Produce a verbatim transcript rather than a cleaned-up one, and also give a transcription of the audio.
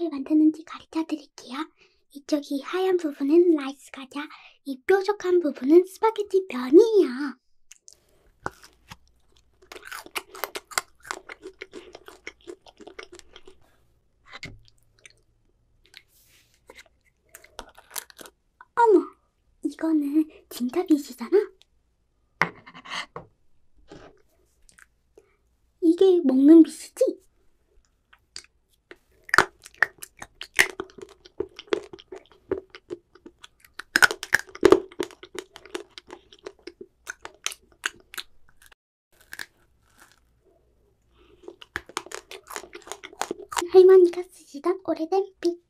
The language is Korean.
어떻게 만드는지 가르쳐 드릴게요. 이쪽이 하얀 부분은 라이스 과자, 이 뾰족한 부분은 스파게티 면이에요. 어머, 이거는 진짜빗이잖아? 이게 먹는 빗이지? 할머니가 쓰시던 오래된 빗.